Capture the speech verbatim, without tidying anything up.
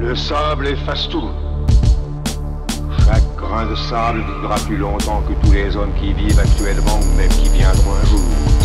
Le sable efface tout. Chaque grain de sable vivra plus longtemps que tous les hommes qui vivent actuellement ou même qui viendront un jour.